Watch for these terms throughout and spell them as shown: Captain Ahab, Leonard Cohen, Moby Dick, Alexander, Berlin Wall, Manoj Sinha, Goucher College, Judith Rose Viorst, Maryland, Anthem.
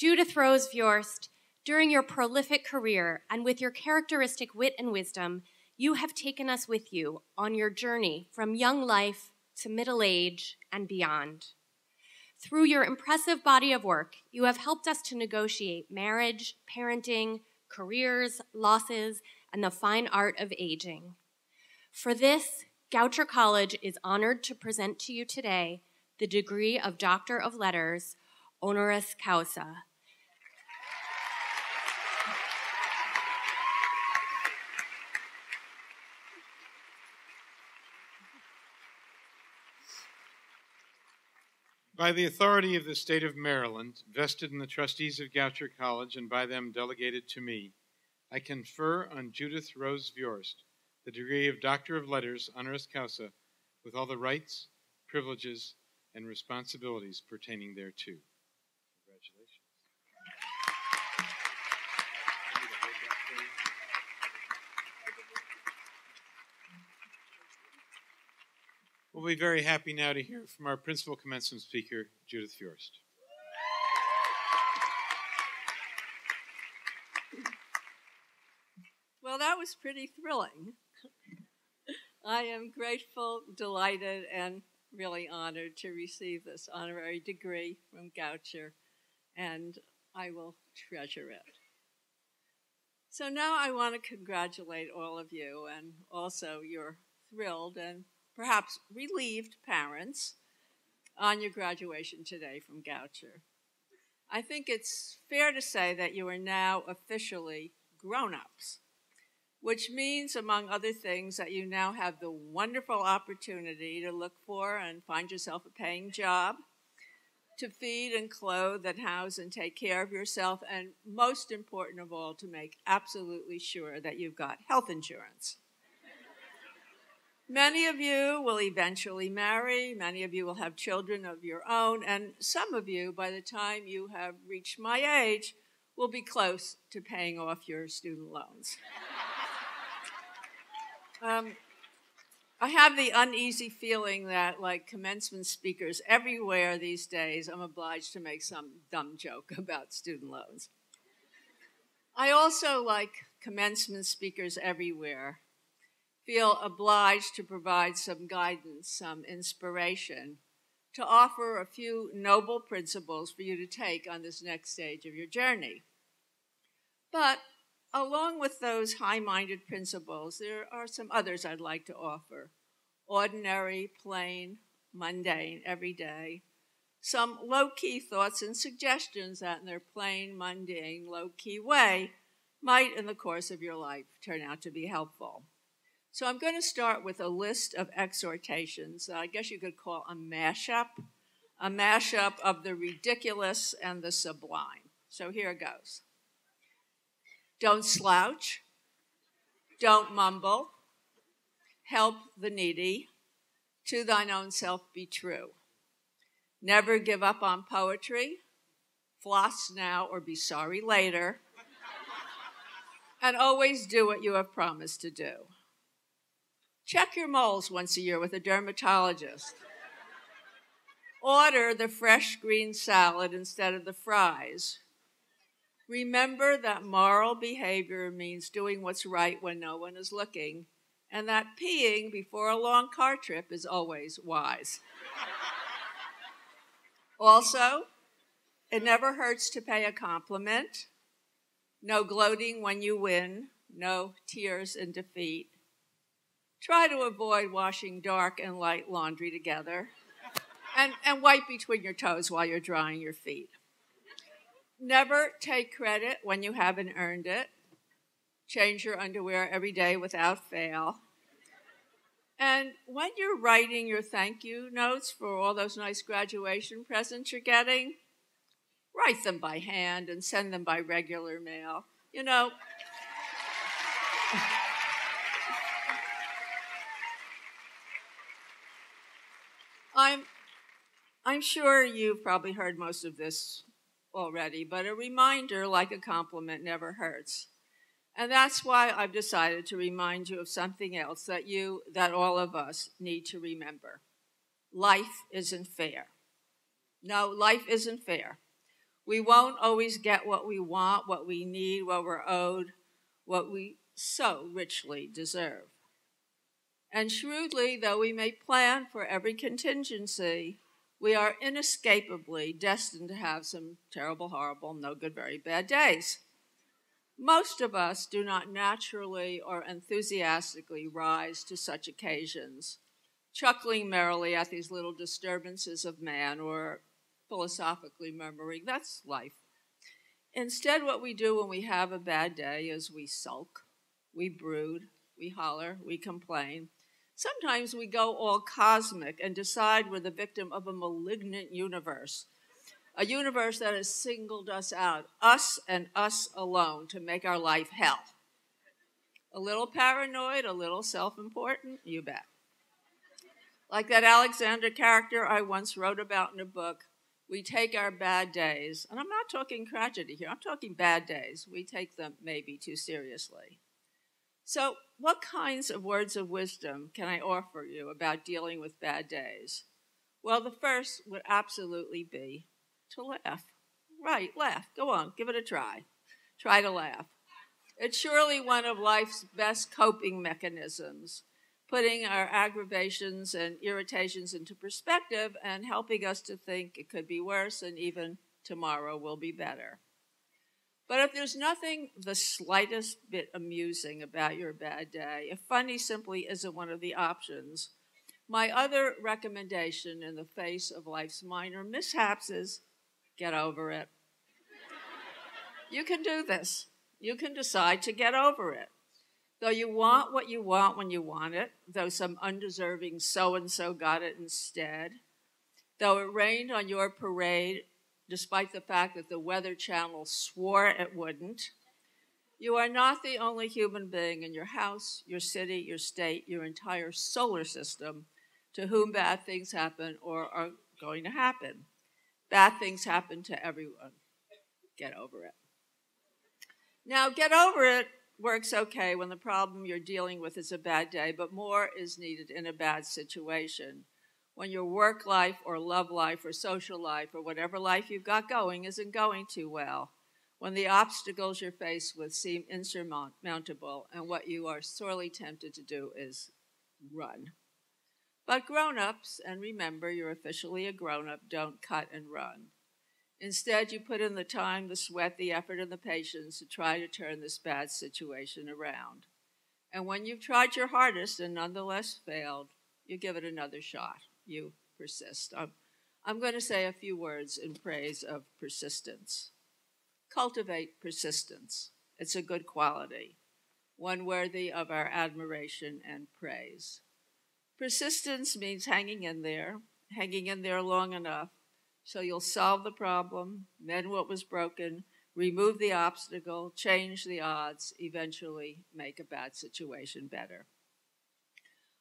Judith Rose Viorst, during your prolific career and with your characteristic wit and wisdom, you have taken us with you on your journey from young life to middle age and beyond. Through your impressive body of work, you have helped us to negotiate marriage, parenting, careers, losses, and the fine art of aging. For this, Goucher College is honored to present to you today the degree of Doctor of Letters, honoris causa. By the authority of the state of Maryland, vested in the trustees of Goucher College and by them delegated to me, I confer on Judith Rose Viorst the degree of Doctor of Letters, honoris causa, with all the rights, privileges, and responsibilities pertaining thereto. Congratulations. We'll be very happy now to hear from our principal commencement speaker, Judith Viorst. Well, that was pretty thrilling. I am grateful, delighted, and really honored to receive this honorary degree from Goucher, and I will treasure it. So now I want to congratulate all of you and also your thrilled and perhaps relieved parents on your graduation today from Goucher. I think it's fair to say that you are now officially grown-ups, which means, among other things, that you now have the wonderful opportunity to look for and find yourself a paying job, to feed and clothe and house and take care of yourself, and most important of all, to make absolutely sure that you've got health insurance. Many of you will eventually marry, many of you will have children of your own, and some of you, by the time you have reached my age, will be close to paying off your student loans. I have the uneasy feeling that, like commencement speakers everywhere these days, I'm obliged to make some dumb joke about student loans. I also, like commencement speakers everywhere, feel obliged to provide some guidance, some inspiration, to offer a few noble principles for you to take on this next stage of your journey. But along with those high-minded principles, there are some others I'd like to offer. Ordinary, plain, mundane, everyday. Some low-key thoughts and suggestions that in their plain, mundane, low-key way might, in the course of your life, turn out to be helpful. So I'm going to start with a list of exhortations that I guess you could call a mashup of the ridiculous and the sublime. So here it goes. Don't slouch, don't mumble, help the needy, to thine own self be true. Never give up on poetry, floss now or be sorry later, and always do what you have promised to do. Check your moles once a year with a dermatologist. Order the fresh green salad instead of the fries. Remember that moral behavior means doing what's right when no one is looking, and that peeing before a long car trip is always wise. Also, it never hurts to pay a compliment. No gloating when you win, no tears in defeat. Try to avoid washing dark and light laundry together, and wipe between your toes while you're drying your feet. Never take credit when you haven't earned it. Change your underwear every day without fail. And when you're writing your thank you notes for all those nice graduation presents you're getting, write them by hand and send them by regular mail. You know, I'm sure you've probably heard most of this already, but a reminder, like a compliment, never hurts. And that's why I've decided to remind you of something else that all of us need to remember. Life isn't fair. No, life isn't fair. We won't always get what we want, what we need, what we're owed, what we so richly deserve. And shrewdly, though we may plan for every contingency, we are inescapably destined to have some terrible, horrible, no good, very bad days. Most of us do not naturally or enthusiastically rise to such occasions, chuckling merrily at these little disturbances of man or philosophically murmuring, that's life. Instead, what we do when we have a bad day is we sulk, we brood, we holler, we complain. Sometimes we go all cosmic and decide we're the victim of a malignant universe, a universe that has singled us out, us and us alone, to make our life hell. A little paranoid, a little self-important, you bet. Like that Alexander character I once wrote about in a book, we take our bad days, and I'm not talking tragedy here, I'm talking bad days. We take them maybe too seriously. So what kinds of words of wisdom can I offer you about dealing with bad days? Well, the first would absolutely be to laugh. Right, laugh. Go on, give it a try. Try to laugh. It's surely one of life's best coping mechanisms, putting our aggravations and irritations into perspective and helping us to think it could be worse and even tomorrow will be better. But if there's nothing the slightest bit amusing about your bad day, if funny simply isn't one of the options, my other recommendation in the face of life's minor mishaps is get over it. You can do this. You can decide to get over it. Though you want what you want when you want it, though some undeserving so-and-so got it instead, though it rained on your parade, despite the fact that the Weather Channel swore it wouldn't. You are not the only human being in your house, your city, your state, your entire solar system to whom bad things happen or are going to happen. Bad things happen to everyone. Get over it. Now, get over it works okay when the problem you're dealing with is a bad day, but more is needed in a bad situation, when your work life or love life or social life or whatever life you've got going isn't going too well, when the obstacles you're faced with seem insurmountable and what you are sorely tempted to do is run. But grown-ups, and remember you're officially a grown-up, don't cut and run. Instead, you put in the time, the sweat, the effort, and the patience to try to turn this bad situation around. And when you've tried your hardest and nonetheless failed, you give it another shot. You persist. I'm going to say a few words in praise of persistence. Cultivate persistence. It's a good quality, one worthy of our admiration and praise. Persistence means hanging in there long enough so you'll solve the problem, mend what was broken, remove the obstacle, change the odds, eventually make a bad situation better.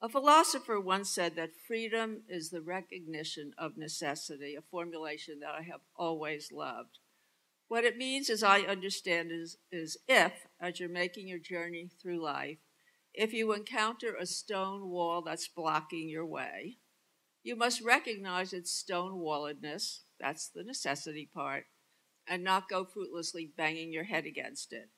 A philosopher once said that freedom is the recognition of necessity, a formulation that I have always loved. What it means, as I understand, is if, as you're making your journey through life, if you encounter a stone wall that's blocking your way, you must recognize its stone-walledness, that's the necessity part, and not go fruitlessly banging your head against it.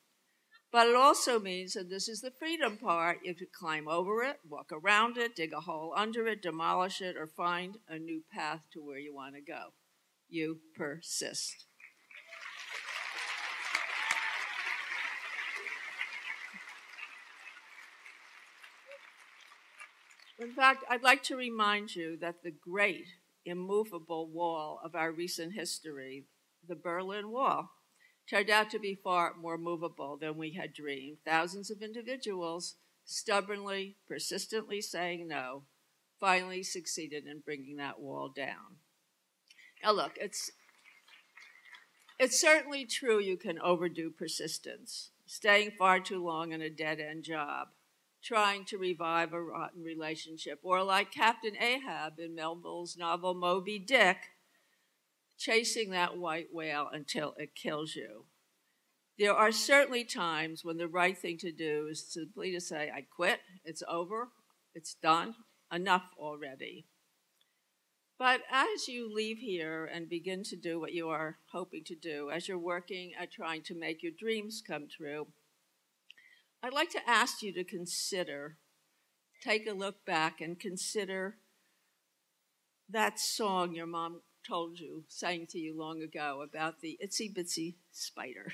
But it also means, and this is the freedom part, you could climb over it, walk around it, dig a hole under it, demolish it, or find a new path to where you want to go. You persist. In fact, I'd like to remind you that the great immovable wall of our recent history, the Berlin Wall, turned out to be far more movable than we had dreamed. Thousands of individuals stubbornly, persistently saying no, finally succeeded in bringing that wall down. Now look, it's certainly true you can overdo persistence, staying far too long in a dead-end job, trying to revive a rotten relationship, or like Captain Ahab in Melville's novel Moby Dick, chasing that white whale until it kills you. There are certainly times when the right thing to do is simply to say, I quit, it's over, it's done, enough already. But as you leave here and begin to do what you are hoping to do, as you're working at trying to make your dreams come true, I'd like to ask you to consider, take a look back and consider that song your mom told you, sang to you long ago about the itsy bitsy spider.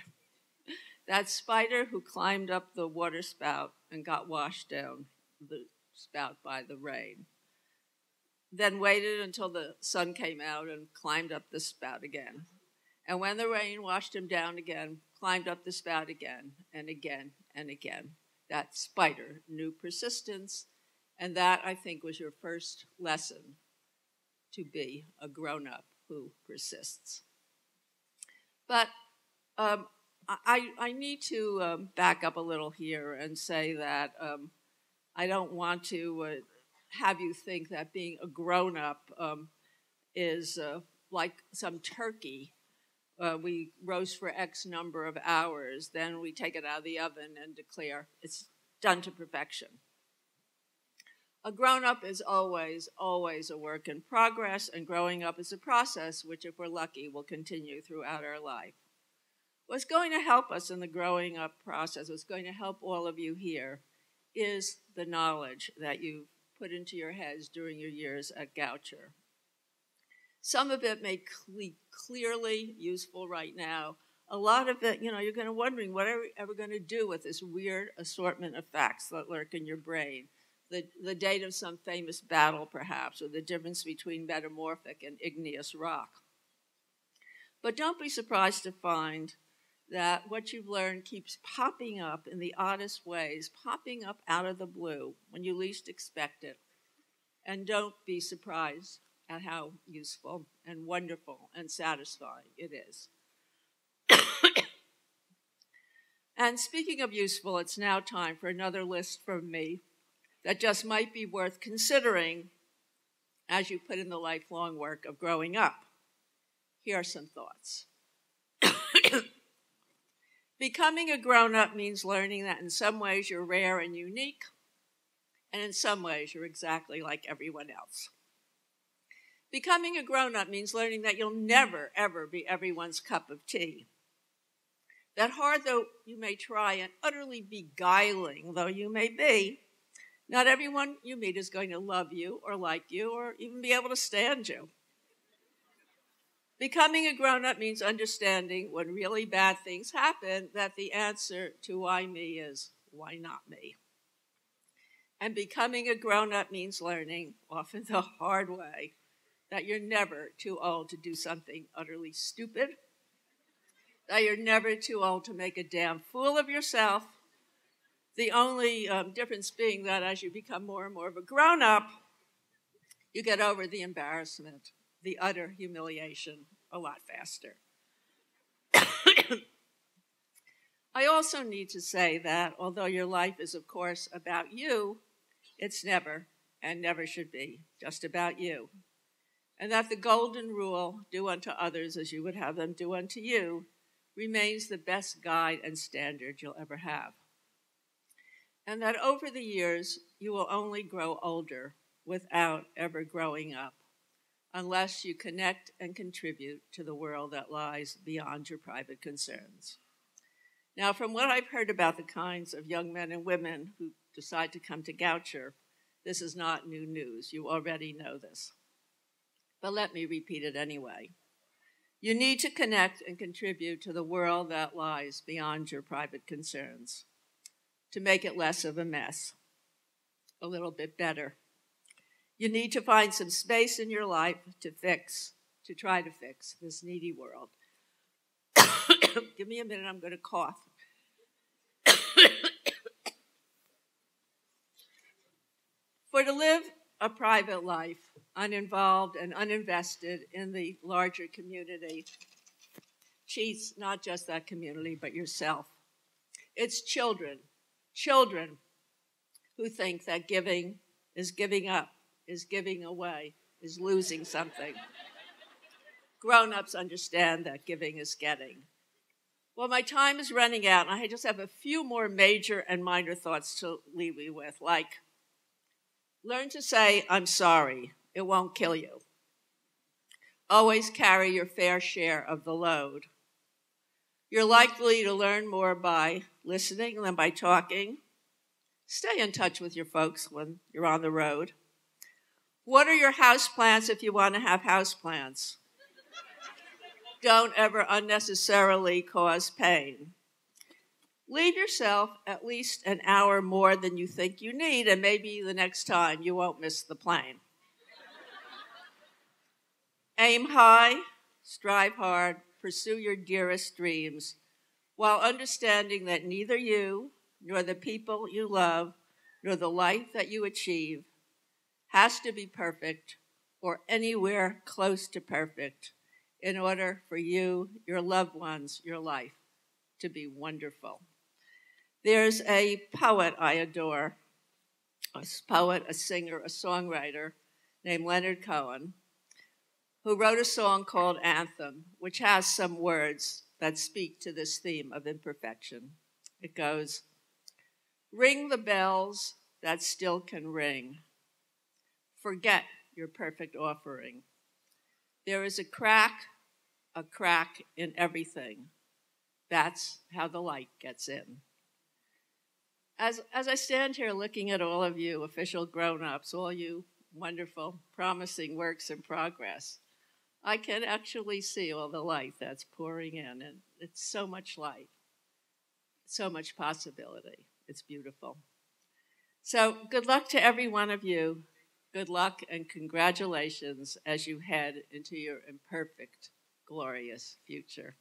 That spider who climbed up the water spout and got washed down the spout by the rain, then waited until the sun came out and climbed up the spout again. And when the rain washed him down again, climbed up the spout again and again and again. That spider knew persistence, and that, I think, was your first lesson, to be a grown-up who persists. But I need to back up a little here and say that I don't want to have you think that being a grown-up is like some turkey. We roast for X number of hours, then we take it out of the oven and declare it's done to perfection. A grown-up is always, always a work in progress, and growing up is a process which, if we're lucky, will continue throughout our life. What's going to help us in the growing up process, what's going to help all of you here, is the knowledge that you put into your heads during your years at Goucher. Some of it may be clearly useful right now. A lot of it, you know, you're going to wondering, what are we ever going to do with this weird assortment of facts that lurk in your brain? The date of some famous battle, perhaps, or the difference between metamorphic and igneous rock. But don't be surprised to find that what you've learned keeps popping up in the oddest ways, popping up out of the blue when you least expect it. And don't be surprised at how useful and wonderful and satisfying it is. And speaking of useful, it's now time for another list from me that just might be worth considering as you put in the lifelong work of growing up. Here are some thoughts. Becoming a grown-up means learning that in some ways you're rare and unique, and in some ways you're exactly like everyone else. Becoming a grown-up means learning that you'll never, ever be everyone's cup of tea. That hard though you may try and utterly beguiling though you may be, not everyone you meet is going to love you or like you or even be able to stand you. Becoming a grown-up means understanding when really bad things happen that the answer to why me is why not me. And becoming a grown-up means learning, often the hard way, that you're never too old to do something utterly stupid, that you're never too old to make a damn fool of yourself. The only difference being that as you become more and more of a grown-up, you get over the embarrassment, the utter humiliation, a lot faster. I also need to say that although your life is, of course, about you, it's never and never should be just about you. And that the golden rule, do unto others as you would have them do unto you, remains the best guide and standard you'll ever have. And that over the years, you will only grow older without ever growing up, unless you connect and contribute to the world that lies beyond your private concerns. Now, from what I've heard about the kinds of young men and women who decide to come to Goucher, this is not new news. You already know this. But let me repeat it anyway. You need to connect and contribute to the world that lies beyond your private concerns, to make it less of a mess, a little bit better. You need to find some space in your life to fix, to try to fix this needy world. Give me a minute, I'm going to cough. For to live a private life, uninvolved and uninvested in the larger community, cheats not just that community, but yourself. It's children, children who think that giving is giving up, is giving away, is losing something. Grown-ups understand that giving is getting. Well, my time is running out, and I just have a few more major and minor thoughts to leave you with, like, learn to say, I'm sorry. It won't kill you. Always carry your fair share of the load. You're likely to learn more by listening than by talking. Stay in touch with your folks when you're on the road. Water your houseplants if you want to have houseplants. Don't ever unnecessarily cause pain. Leave yourself at least an hour more than you think you need, and maybe the next time you won't miss the plane. Aim high, strive hard, pursue your dearest dreams, while understanding that neither you, nor the people you love, nor the life that you achieve has to be perfect or anywhere close to perfect in order for you, your loved ones, your life to be wonderful. There's a poet I adore, a poet, a singer, a songwriter named Leonard Cohen, who wrote a song called Anthem, which has some words that speak to this theme of imperfection. It goes, "Ring the bells that still can ring. Forget your perfect offering. There is a crack in everything. That's how the light gets in." As I stand here looking at all of you official grown-ups, all you wonderful, promising works in progress, I can actually see all the light that's pouring in, and it's so much light, so much possibility. It's beautiful. So good luck to every one of you. Good luck and congratulations as you head into your imperfect, glorious future.